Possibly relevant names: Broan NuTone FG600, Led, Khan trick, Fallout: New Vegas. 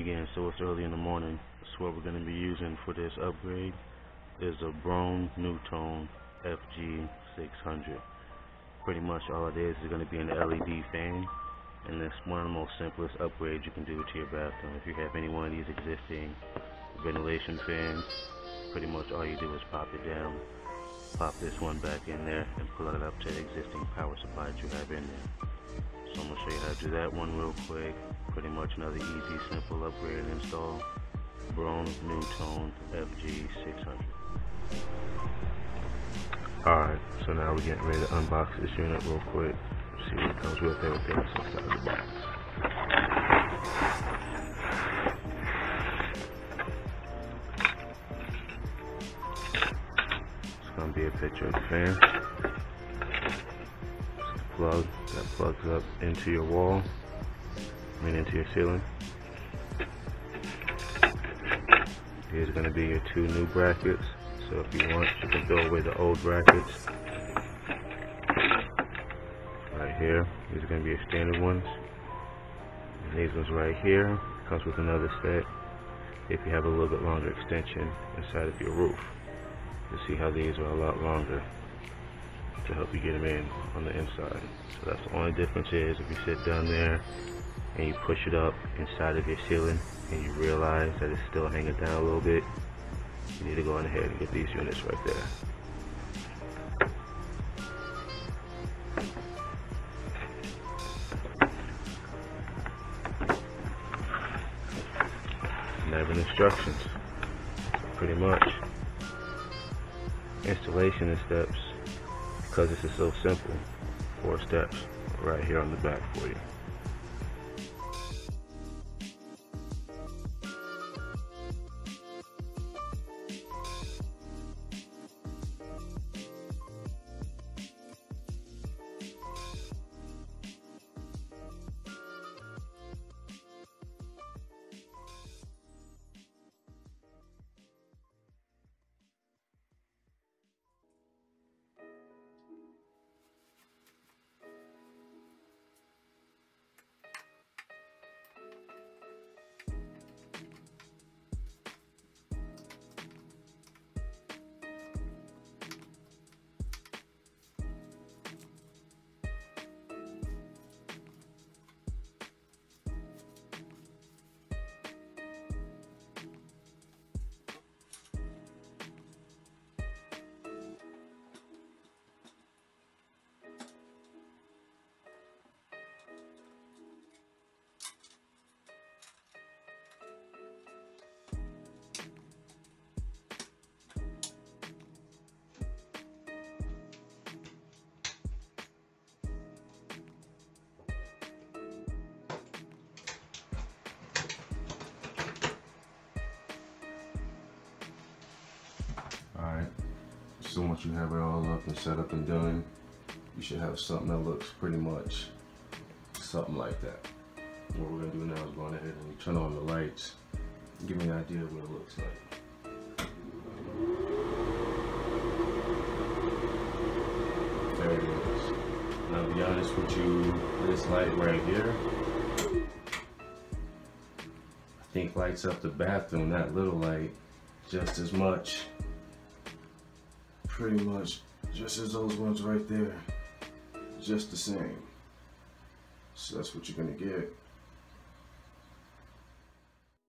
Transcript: Again, so it's early in the morning. So what we're going to be using for this upgrade is a Broan NuTone FG600. Pretty much all it is going to be an LED fan, and it's one of the most simplest upgrades you can do to your bathroom. If you have any one of these existing ventilation fans, pretty much all you do is pop it down, pop this one back in there, and plug it up to the existing power supply that you have in there. So I'm going to show you how to do that one real quick. Pretty much another easy, simple upgrade and install. Broan NuTone FG600. Alright, so now we're getting ready to unbox this unit real quick. See what comes with everything that's inside the box. It's going to be a picture of the fan. Plug that plugs up into your wall, I mean into your ceiling. Here's going to be your two new brackets, so if you want, you can throw away the old brackets. Right here, these are going to be your standard ones. And these ones right here, comes with another set if you have a little bit longer extension inside of your roof. You'll see how these are a lot longer, to help you get them in on the inside. So that's the only difference is if you sit down there and you push it up inside of your ceiling and you realize that it's still hanging down a little bit, you need to go on ahead and get these units right there. And having instructions, pretty much installation and steps. Because this is so simple, 4 steps right here on the back for you. So once you have it all up and set up and done, you should have something that looks pretty much something like that. What we're going to do now is go ahead and turn on the lights and give me an idea of what it looks like. There it is. Now to be honest with you, this light right here, I think lights up the bathroom, that little light, just as much. Pretty much just as those ones right there, just the same. So that's what you're gonna get.